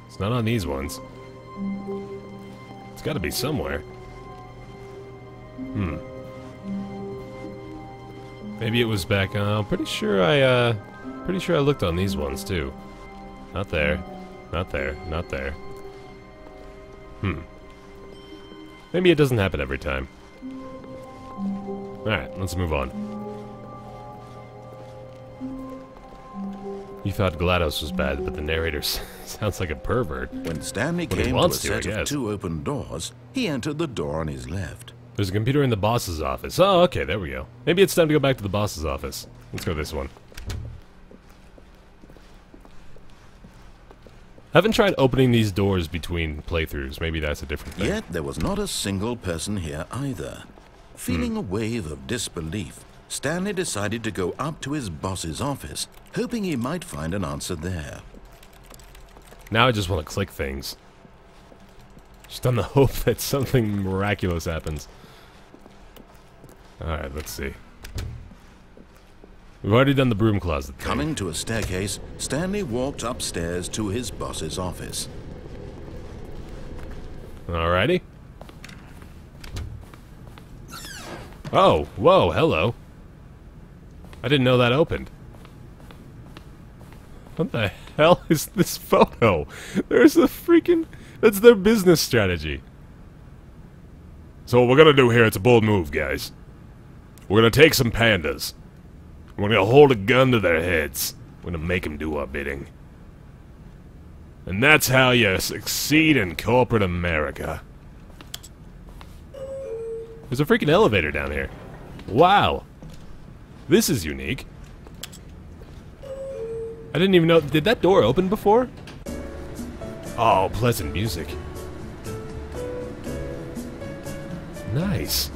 It's not on these ones. It's gotta be somewhere. Hmm. Maybe it was back. I'm pretty sure I looked on these ones too. Not there. Not there. Not there. Hmm. Maybe it doesn't happen every time. All right, let's move on. You thought GLaDOS was bad, but the narrator sounds like a pervert. When Stanley came to a set of two open doors, he entered the door on his left. There's a computer in the boss's office. Oh, okay, there we go. Maybe it's time to go back to the boss's office. Let's go to this one. I haven't tried opening these doors between playthroughs. Maybe that's a different thing. Yet there was not a single person here either. Feeling a wave of disbelief, Stanley decided to go up to his boss's office, hoping he might find an answer there. Now I just want to click things. Just on the hope that something miraculous happens. Alright, let's see. We've already done the broom closet thing. Coming to a staircase, Stanley walked upstairs to his boss's office. Alrighty. Oh, whoa, hello. I didn't know that opened. What the hell is this photo? There's a freaking... That's their business strategy. So what we're gonna do here, it's a bold move, guys. We're gonna take some pandas. We're gonna hold a gun to their heads. We're gonna make them do our bidding. And that's how you succeed in corporate America. There's a freaking elevator down here. Wow. This is unique. I didn't even know. Did that door open before? Oh, pleasant music. Nice.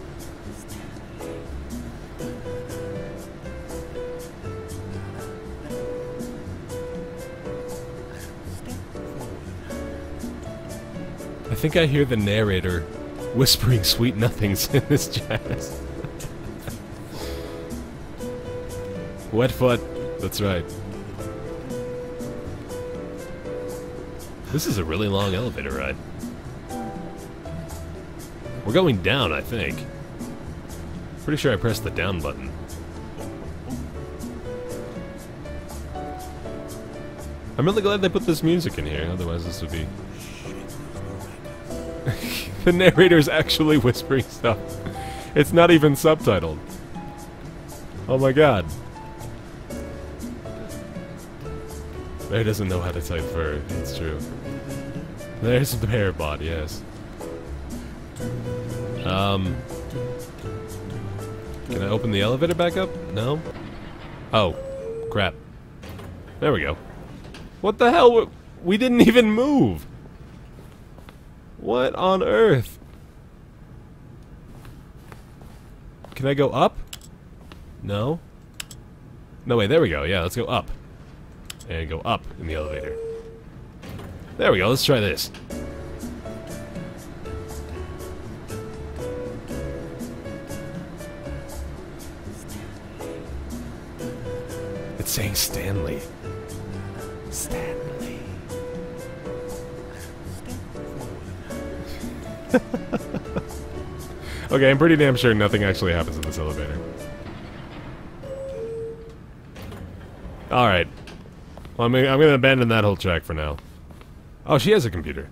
I think I hear the narrator whispering sweet nothings in this jazz. Wetfoot, that's right. This is a really long elevator ride. We're going down, I think. Pretty sure I pressed the down button. I'm really glad they put this music in here, otherwise this would be... The narrator's actually whispering stuff. It's not even subtitled. Oh my god. Bear doesn't know how to type fur, it's true. There's the BaerBot, yes. Can I open the elevator back up? No? Oh, crap. There we go. What the hell? We didn't even move! What on earth? Can I go up? No? No, wait, there we go. Yeah, let's go up. And go up in the elevator. There we go, let's try this. It's saying Stanley. Stanley. Okay, I'm pretty damn sure nothing actually happens in this elevator. Alright. Well, I'm gonna abandon that whole track for now. Oh, she has a computer.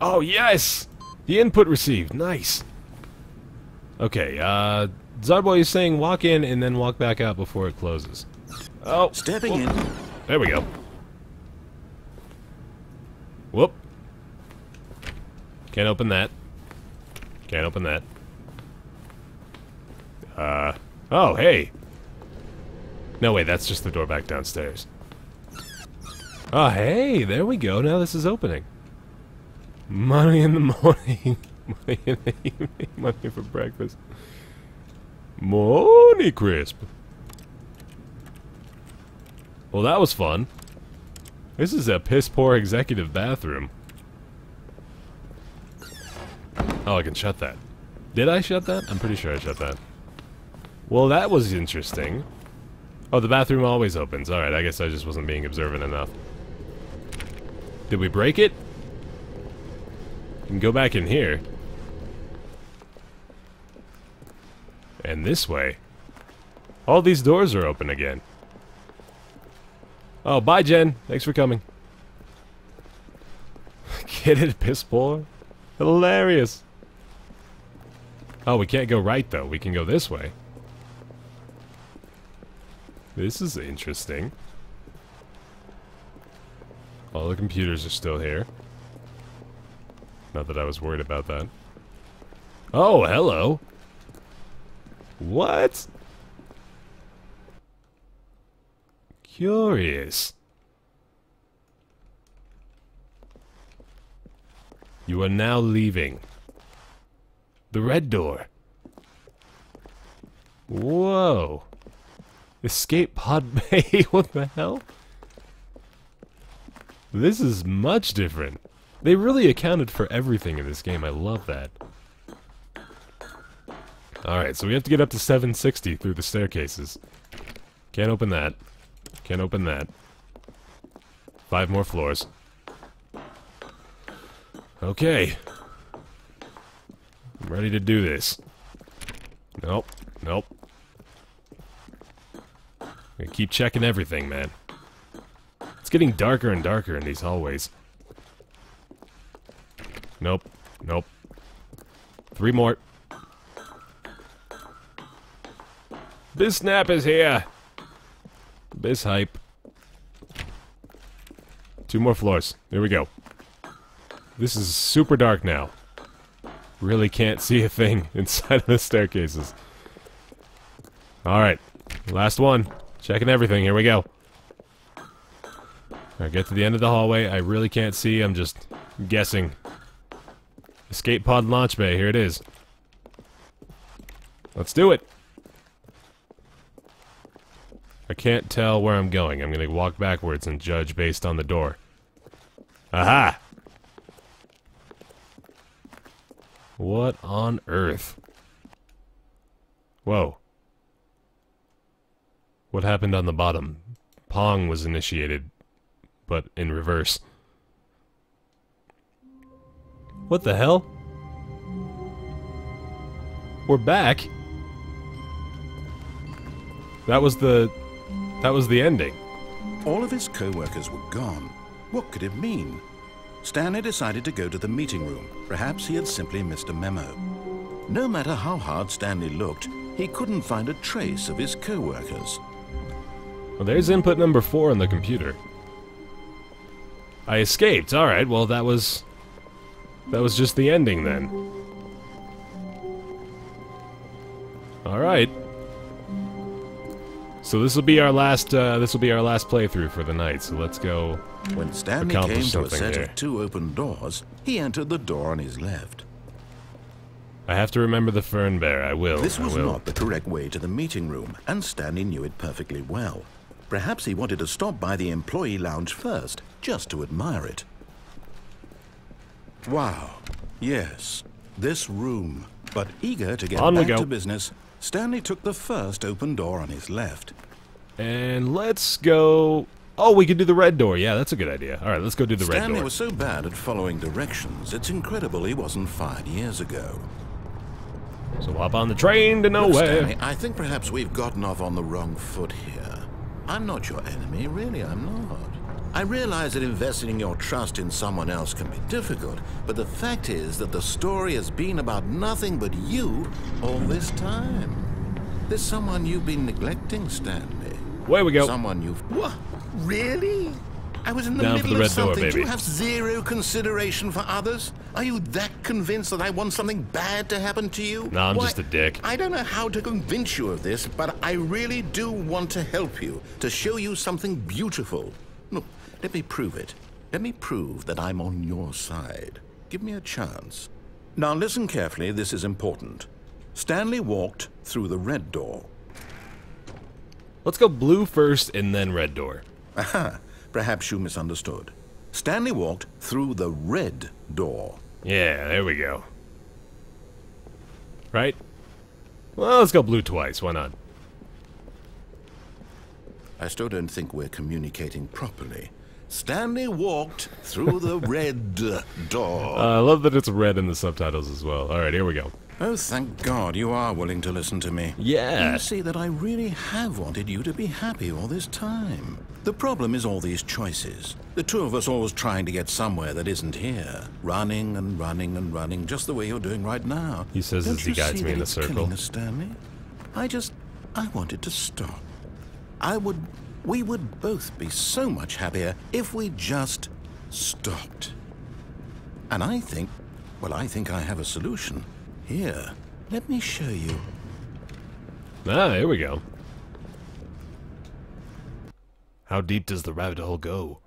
Oh, yes! The input received. Nice. Okay, Zarboy is saying walk in and then walk back out before it closes. Oh. Stepping in. There we go. Whoop. Can't open that. Can't open that. Oh, hey! No, wait, that's just the door back downstairs. Oh, hey! There we go, now this is opening. Money in the morning. Money in the evening. Money for breakfast. Money crisp! Well, that was fun. This is a piss-poor executive bathroom. Oh, I can shut that. Did I shut that? I'm pretty sure I shut that. Well, that was interesting. Oh, the bathroom always opens. Alright, I guess I just wasn't being observant enough. Did we break it? You can go back in here. And this way. All these doors are open again. Oh, bye, Jen. Thanks for coming. Get it, piss poor? Hilarious! Oh, we can't go right, though. We can go this way. This is interesting. All the computers are still here. Not that I was worried about that. Oh, hello! What? Curious. You are now leaving. The red door. Whoa. Escape pod bay, what the hell? This is much different. They really accounted for everything in this game, I love that. Alright, so we have to get up to 760 through the staircases. Can't open that. Can't open that. 5 more floors. Okay. I'm ready to do this. Nope. Nope. I'm gonna keep checking everything, man. It's getting darker and darker in these hallways. Nope. Nope. 3 more. Bisnap is here! Bis hype. 2 more floors. Here we go. This is super dark now. Really can't see a thing inside of the staircases. Alright. Last one. Checking everything. Here we go. Alright, get to the end of the hallway. I really can't see. I'm just guessing. Escape pod launch bay. Here it is. Let's do it! I can't tell where I'm going. I'm gonna walk backwards and judge based on the door. Aha! What on earth? Whoa. What happened on the bottom? Pong was initiated, but in reverse. What the hell? We're back? That was the ending. All of his co-workers were gone. What could it mean? Stanley decided to go to the meeting room. Perhaps he had simply missed a memo. No matter how hard Stanley looked, he couldn't find a trace of his co-workers. Well, there's input number 4 on the computer. I escaped. All right. Well, that was just the ending then. All right. So this will be our last playthrough for the night. So let's go. When Stanley came to a set of 2 open doors, he entered the door on his left. I have to remember the fern bear. I will. This was not the correct way to the meeting room, and Stanley knew it perfectly well. Perhaps he wanted to stop by the employee lounge first, just to admire it. Wow. Yes. This room. But eager to get back to business, Stanley took the first open door on his left. And let's go... Oh, we could do the red door. Yeah, that's a good idea. All right, let's go do the red door. Stanley was so bad at following directions, it's incredible he wasn't fired years ago. So hop on the train to nowhere. Look, Stanley, I think perhaps we've gotten off on the wrong foot here. I'm not your enemy, really, I'm not. I realize that investing your trust in someone else can be difficult, but the fact is that the story has been about nothing but you all this time. There's someone you've been neglecting, Stanley. Where we go? Someone you've... What? Really? I was in the middle of something. Do you have zero consideration for others? Are you that convinced that I want something bad to happen to you? No, I'm just a dick. I don't know how to convince you of this, but I really do want to help you, to show you something beautiful. Look. Let me prove it. Let me prove that I'm on your side. Give me a chance. Now listen carefully, this is important. Stanley walked through the red door. Let's go blue first and then red door. Aha, perhaps you misunderstood. Stanley walked through the red door. Yeah, there we go. Right? Well, let's go blue twice, why not? I still don't think we're communicating properly. Stanley walked through the red door. I love that it's red in the subtitles as well. All right, here we go. Oh, thank God you are willing to listen to me. Yeah. You see that I really have wanted you to be happy all this time. The problem is all these choices. The two of us always trying to get somewhere that isn't here. Running and running and running, just the way you're doing right now. He says as he guides me in a circle. Don't you see that it's killing us, Stanley? I wanted to stop. We would both be so much happier if we just stopped. And I think I have a solution. Here, let me show you. Ah, here we go. How deep does the rabbit hole go?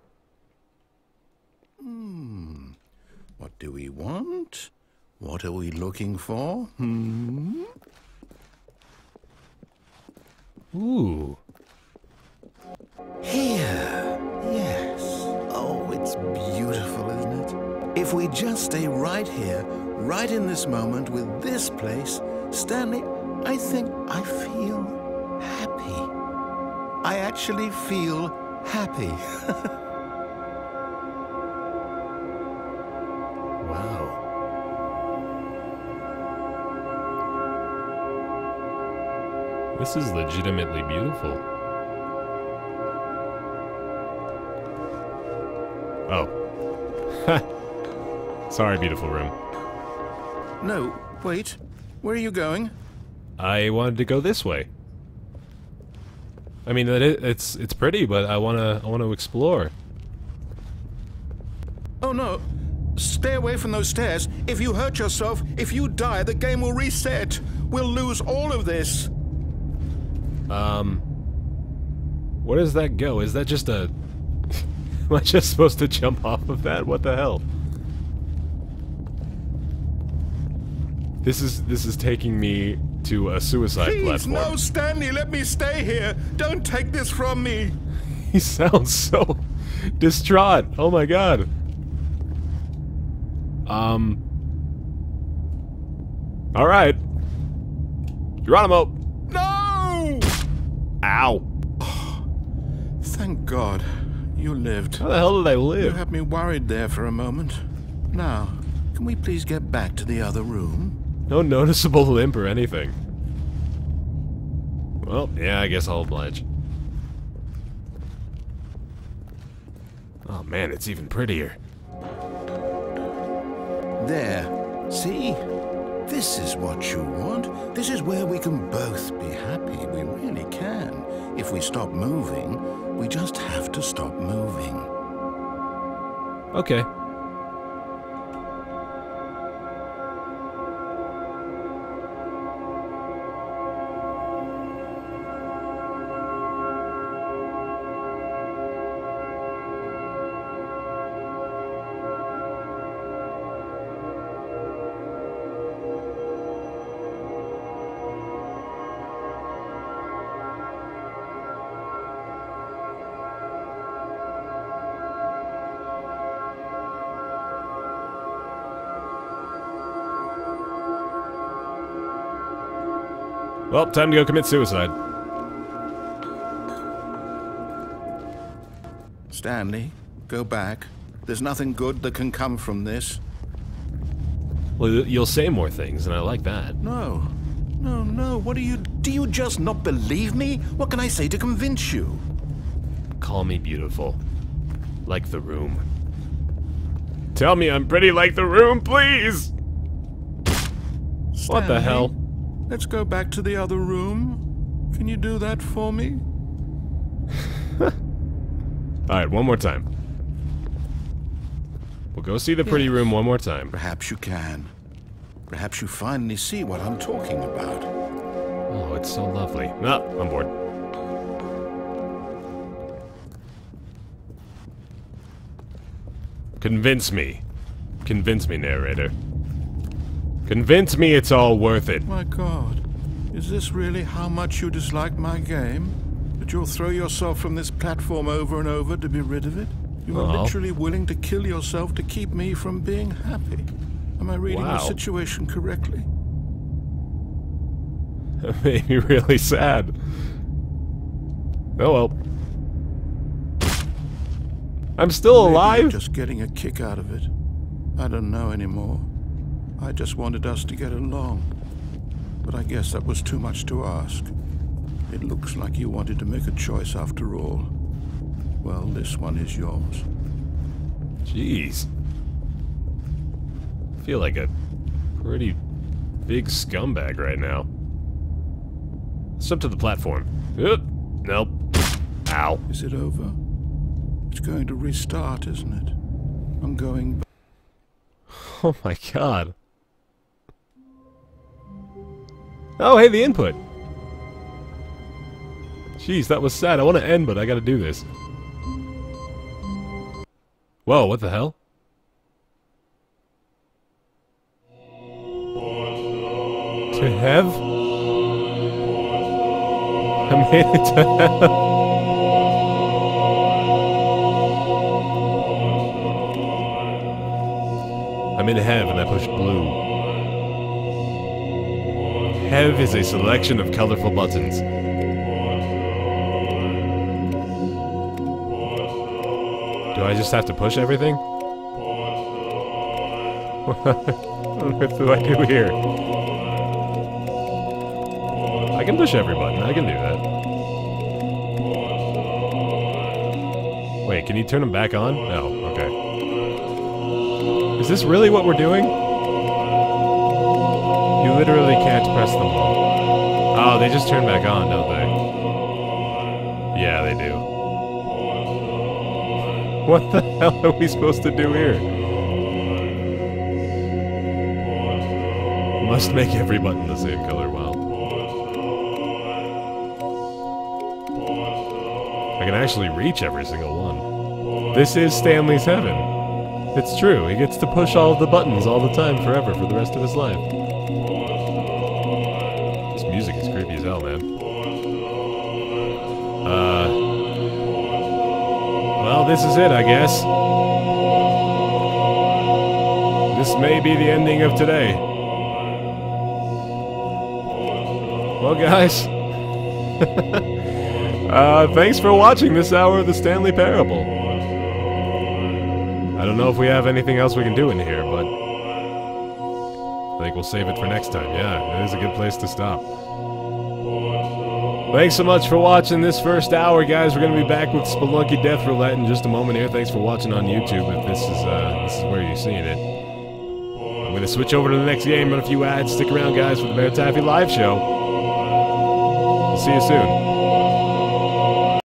Hmm. What What do we want? What are we looking for? Ooh. Here. Yes. Oh, it's beautiful, isn't it? If we just stay right here, right in this moment with this place, Stanley, I think I feel happy. I actually feel happy. Wow. This is legitimately beautiful. Oh. Sorry, beautiful room. No, wait. Where are you going? I wanted to go this way. I mean, it's pretty, but I wanna explore. Oh no. Stay away from those stairs. If you hurt yourself, if you die, the game will reset. We'll lose all of this. Where does that go? Is that just a... Am I just supposed to jump off of that? What the hell? This is taking me to a suicide platform. Please, no, Stanley, let me stay here! Don't take this from me! He sounds so distraught. Oh my god. Alright. Geronimo! Ow. Oh, thank God. You lived. How the hell did I live? You had me worried there for a moment. Now, can we please get back to the other room? No noticeable limp or anything. Well, yeah, I guess I'll oblige. Oh man, it's even prettier. There. See? This is what you want. This is where we can both be happy. We really can. If we stop moving, we just have to stop moving. Okay. Well, time to go commit suicide. Stanley, go back. There's nothing good that can come from this. Well, you'll say more things, and I like that. No. No, no, what are you... Do you just not believe me? What can I say to convince you? Call me beautiful. Like the room. Tell me I'm pretty like the room, please! Stanley. What the hell? Let's go back to the other room. Can you do that for me? Alright, one more time. We'll go see the pretty room one more time. Perhaps you can. Perhaps you finally see what I'm talking about. Oh, it's so lovely. Ah, I'm bored. Convince me. Convince me, narrator. Convince me it's all worth it. My God, is this really how much you dislike my game? That you'll throw yourself from this platform over and over to be rid of it? You are literally willing to kill yourself to keep me from being happy. Am I reading the situation correctly? That made me really sad. Oh well. I'm still alive? You're just getting a kick out of it. I don't know anymore. I just wanted us to get along, but I guess that was too much to ask. It looks like you wanted to make a choice after all. Well, this one is yours. Jeez. I feel like a pretty big scumbag right now. Let's jump to the platform. Nope. Ow. Is it over? It's going to restart, isn't it? I'm going back. Oh my god. Oh, hey, the input! Jeez, that was sad. I want to end, but I gotta do this. Whoa, what the hell? To have? I made it to hell. I'm in have and I pushed blue. Have is a selection of colorful buttons. Do I just have to push everything? What do I do here? I can push every button, I can do that. Wait, can you turn them back on? No, okay. Is this really what we're doing? You literally can't press them all. Oh, they just turn back on, don't they? Yeah, they do. What the hell are we supposed to do here? Must make every button the same color, wow. I can actually reach every single one. This is Stanley's heaven. It's true, he gets to push all of the buttons all the time forever for the rest of his life. This music is creepy as hell, man. Well, this is it, I guess. This may be the ending of today. Well, guys. Thanks for watching this hour of The Stanley Parable. I don't know if we have anything else we can do in here, but I think we'll save it for next time. Yeah, it is a good place to stop. Thanks so much for watching this first hour, guys. We're gonna be back with Spelunky Death Roulette in just a moment here. Thanks for watching on YouTube. If this is where you're seeing it, I'm gonna switch over to the next game and a few ads. Stick around, guys, for the BaerTaffy live show. We'll see you soon.